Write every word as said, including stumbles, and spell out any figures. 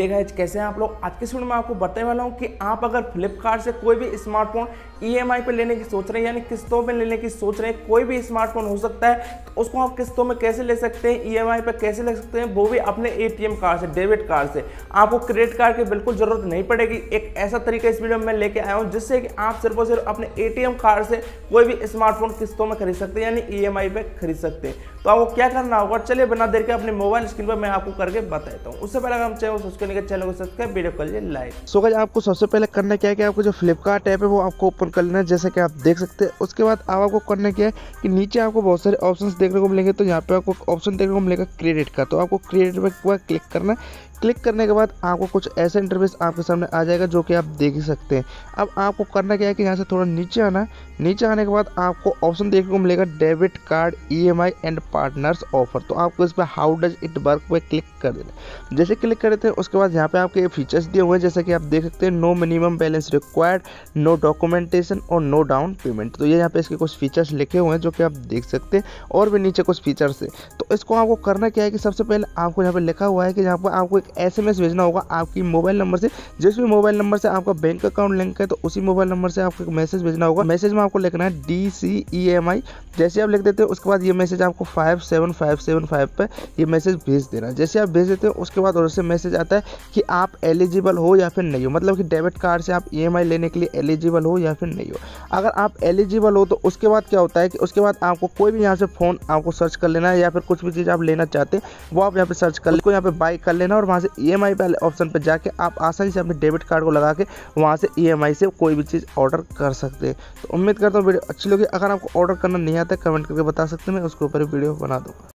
Hey guys, कैसे हैं आप लोग। आज के इस वीडियो में आपको बताने वाला हूं कि आप अगर फ्लिपकार्ट से कोई भी स्मार्टफोन ईएमआई पे लेने की सोच रहे हैं, यानी किस्तों पे लेने की सोच रहे हैं, कोई भी स्मार्टफोन हो सकता है, तो उसको आप किस्तों में कैसे ले सकते हैं, ईएमआई पे कैसे ले सकते हैं, वो भी अपने एटीएम कार्ड से, डेबिट कार्ड से। आपको क्रेडिट कार्ड की बिल्कुल ज़रूरत नहीं पड़ेगी। एक ऐसा तरीका इस वीडियो में लेके आया हूँ जिससे कि आप सिर्फ और सिर्फ अपने एटीएम कार्ड से कोई भी स्मार्टफोन किस्तों में खरीद सकते हैं, यानी ईएमआई पे खरीद सकते हैं। तो आपको क्या करना होगा, चलिए बना देर के अपने मोबाइल स्क्रीन पर मैं आपको करके बताता हूँ। उससे पहले हम चैनल को सब्सक्राइब करके चैनल को सब्सक्राइब वीडियो कर लिए लाइक। सो गाइस, आपको सबसे पहले करना क्या है कि आपको जो फ्लिपकार्ट ऐप है वो आपको ओपन कर लेना है, जैसे कि आप देख सकते हैं। उसके बाद आप आपको करना क्या है कि नीचे आपको बहुत सारे ऑप्शंस देखने को मिलेंगे। तो यहाँ पे आपको ऑप्शन देखने को मिलेगा क्रेडिट का, तो आपको क्रेडिट पे पूरा क्लिक करना है। क्लिक करने के बाद आपको कुछ ऐसा इंटरफेस आपके सामने आ जाएगा जो कि आप देख ही सकते हैं। अब आपको करना क्या है कि यहाँ से थोड़ा नीचे आना है। नीचे आने के बाद आपको ऑप्शन देखने को मिलेगा debit card, EMI and partners offer. तो आपको इस पर हाउ डज इट वर्क पे क्लिक कर देना। जैसे क्लिक कर देते हैं उसके बाद यहाँ पे आपके ये फीचर्स दिए हुए हैं, जैसे कि आप देख सकते हैं, no minimum balance required, no documentation और नो डाउन पेमेंट। तो ये यहाँ पे इसके कुछ फीचर्स लिखे हुए हैं जो कि आप देख सकते हैं, और भी नीचे कुछ फीचर्स है। तो इसको आपको करना क्या है कि सबसे पहले आपको यहाँ पर लिखा हुआ है कि यहाँ पर आपको एसएमएस भेजना होगा आपकी मोबाइल नंबर से। जिस भी मोबाइल नंबर से आपका बैंक अकाउंट लिंक है तो उसी मोबाइल नंबर से आपको एक मैसेज भेजना होगा। मैसेज में आपको लिखना है डी सी ई एम आई। जैसे आप लिख देते हैं उसके बाद ये मैसेज आपको five seven five seven five पर ये मैसेज भेज देना। जैसे आप भेज देते हैं उसके बाद और से मैसेज आता है कि आप एलिजिबल हो या फिर नहीं हो, मतलब कि डेबिट कार्ड से आप ई एम आई लेने के लिए एलिजिबल हो या फिर नहीं हो। अगर आप एलिजिबल हो तो उसके बाद क्या होता है कि उसके बाद आपको कोई भी यहाँ से फ़ोन आपको सर्च कर लेना है, या फिर कुछ भी चीज़ आप लेना चाहते हैं वो आप यहाँ पर सर्च कर लेको यहाँ पर बाई कर लेना, और वहाँ से ईएमआई वाले ऑप्शन पर जाके आप आसानी से अपने डेबिट कार्ड को लगा के वहाँ से ईएमआई से कोई भी चीज़ ऑर्डर कर सकते हैं। तो उम्मीद करता हूँ वीडियो अच्छी लगी। अगर आपको ऑर्डर करना नहीं आता कमेंट करके बता सकते हैं, मैं उसके ऊपर वीडियो बना दूँगा।